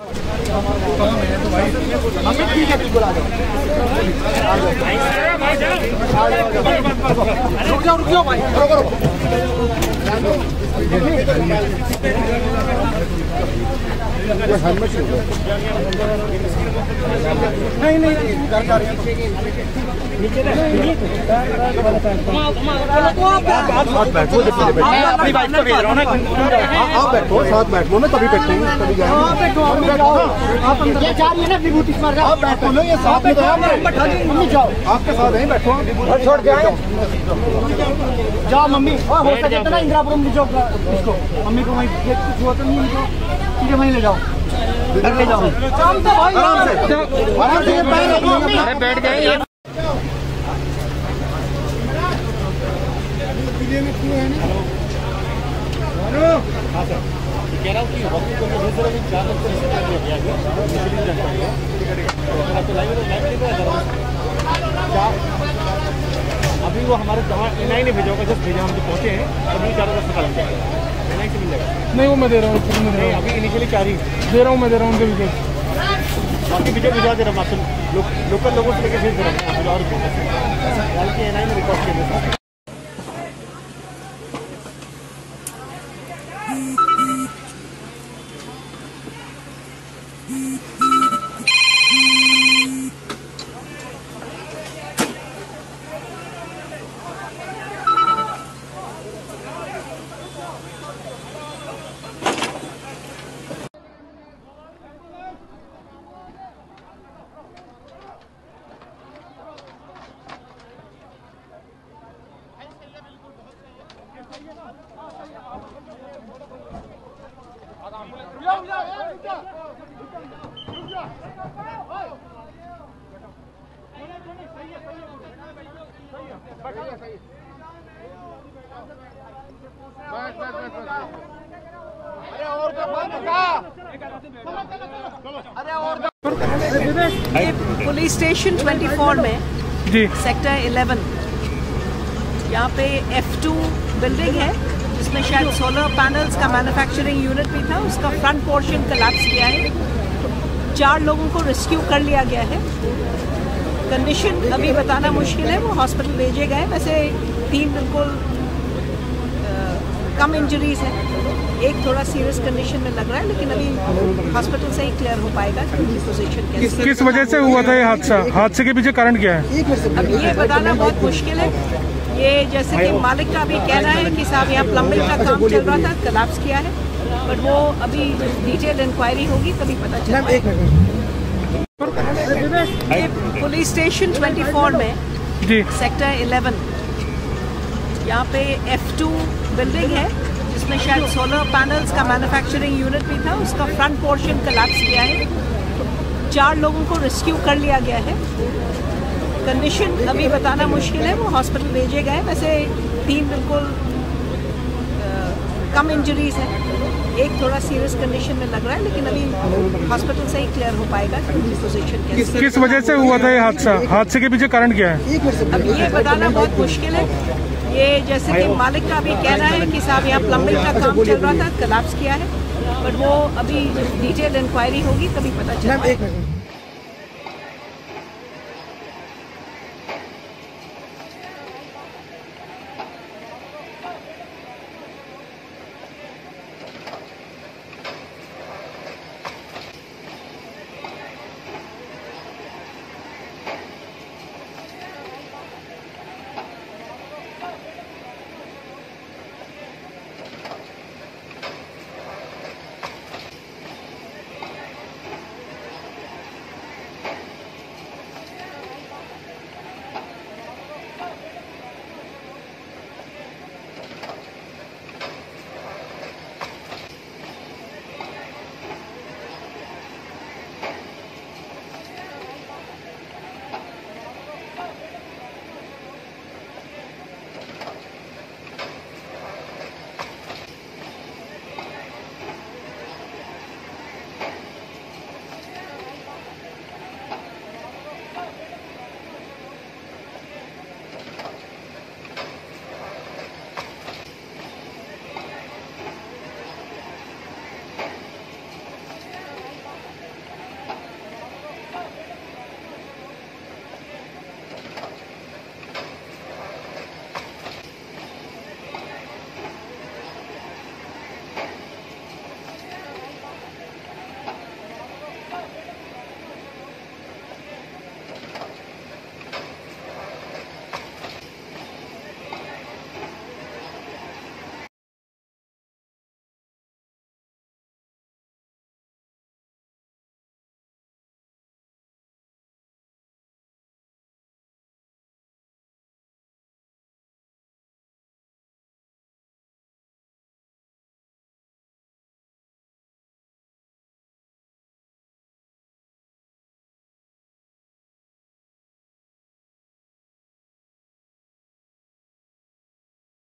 बैठो ना तभी बैठेंगे। आप ये चार ना विभूति स्मारक आप बैठो लो, ये साथ में मम्मी जाओ, आपके साथ नहीं बैठो, घर छोड़ के आए जाओ मम्मी। हो सके तो ना इंदिरापुरम ले जाओ इसको, मम्मी को वहीं कुछ हुआ तो नहीं ले जाओ, ठीक है वहीं ले जाओ, घर ले जाओ आराम से बैठ गए। कह रहा हूँ कि हॉकी को मैं दूसरे भी चार लोग अभी वो हमारे एनआई ने भेजा होगा, जब भेजा हम तो पहुँचे हैं अभी चारों का पता लग जाएगा, एनआई से मिल जाएगा। नहीं वो मैं दे रहा हूँ, अभी इनिशियली चार ही दे रहा हूँ, मैं दे रहा हूँ उनके विकेट, बाकी विकेट भिजा दे रहा हूँ आपसे लोकल लोगों से लेकर भेज दे रहा हूँ और एनआई में रिकॉर्ड किया था। पुलिस स्टेशन 24 में सेक्टर 11 यहाँ पे F2 बिल्डिंग है, जिसमें शायद सोलर पैनल्स का मैन्युफैक्चरिंग यूनिट भी था, उसका फ्रंट पोर्शन कोलैप्स किया है, चार लोगों को रेस्क्यू कर लिया गया है। कंडीशन अभी बताना मुश्किल है, वो हॉस्पिटल भेजे गए, वैसे तीन बिल्कुल कम इंजरीज हैं, एक थोड़ा सीरियस कंडीशन में लग रहा है, लेकिन अभी हॉस्पिटल से ही क्लियर हो पाएगा कि उनकी पोजीशन कैसी है। किस वजह से हुआ था ये हादसा, हादसे के पीछे कारण क्या है अब ये बताना बहुत मुश्किल है। ये जैसे कि मालिक का अभी कहना है कि साहब यहाँ प्लम्बिंग का काम चल रहा था, कोलैप्स किया है, बट वो अभी डिटेल इंक्वायरी होगी तभी पता चलेगा। पुलिस स्टेशन 24 में सेक्टर 11 यहाँ पे F2 बिल्डिंग है, जिसमें शायद सोलर पैनल्स का मैन्युफैक्चरिंग यूनिट भी था, उसका फ्रंट पोर्शन कोलैप्स किया है, चार लोगों को रेस्क्यू कर लिया गया है। कंडीशन अभी बताना मुश्किल है, वो हॉस्पिटल भेजे गए, वैसे तीन बिल्कुल कम इंजरीज हैं, एक थोड़ा सीरियस कंडीशन में लग रहा है, लेकिन अभी हॉस्पिटल से ही क्लियर हो पाएगा कि उनकी पोजीशन कैसी है। किस वजह से हुआ था ये हादसा, हादसे के पीछे कारण क्या है अब ये बताना बहुत मुश्किल है। ये जैसे कि मालिक का अभी कहना है कि साहब यहाँ प्लम्बिंग का काम चल रहा था, कोलैप्स किया है, बट वो अभी डिटेल इंक्वायरी होगी तभी पता चलेगा।